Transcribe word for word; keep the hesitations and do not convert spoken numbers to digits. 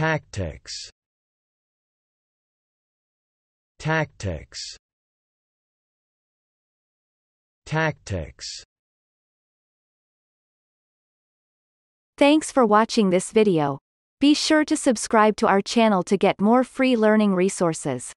Tactics. Tactics. Tactics. Thanks for watching this video. Be sure to subscribe to our channel to get more free learning resources.